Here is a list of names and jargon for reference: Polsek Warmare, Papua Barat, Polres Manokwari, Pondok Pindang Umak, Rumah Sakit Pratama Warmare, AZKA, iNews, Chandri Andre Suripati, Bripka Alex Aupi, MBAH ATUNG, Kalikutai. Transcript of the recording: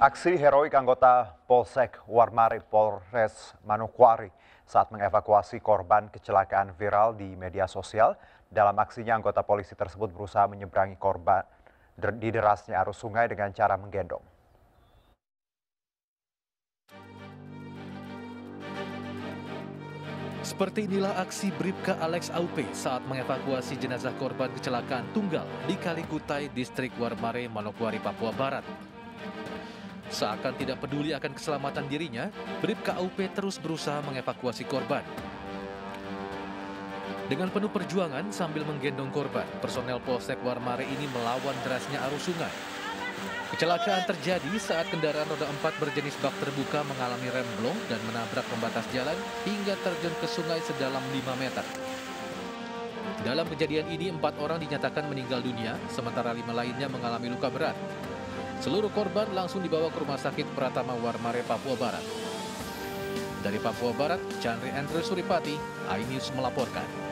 Aksi heroik anggota Polsek Warmare Polres Manokwari saat mengevakuasi korban kecelakaan viral di media sosial. Dalam aksinya, anggota polisi tersebut berusaha menyeberangi korban di derasnya arus sungai dengan cara menggendong. Seperti inilah aksi Bripka Alex Aupi saat mengevakuasi jenazah korban kecelakaan tunggal di Kalikutai, distrik Warmare, Manokwari, Papua Barat. Seakan tidak peduli akan keselamatan dirinya, Bripka Aupi terus berusaha mengevakuasi korban. Dengan penuh perjuangan sambil menggendong korban, personel Polsek Warmare ini melawan derasnya arus sungai. Kecelakaan terjadi saat kendaraan roda 4 berjenis bak terbuka mengalami remblong dan menabrak pembatas jalan hingga terjun ke sungai sedalam 5 meter. Dalam kejadian ini, 4 orang dinyatakan meninggal dunia, sementara 5 lainnya mengalami luka berat. Seluruh korban langsung dibawa ke Rumah Sakit Pratama Warmare, Papua Barat. Dari Papua Barat, Chandri Andre Suripati, iNews melaporkan.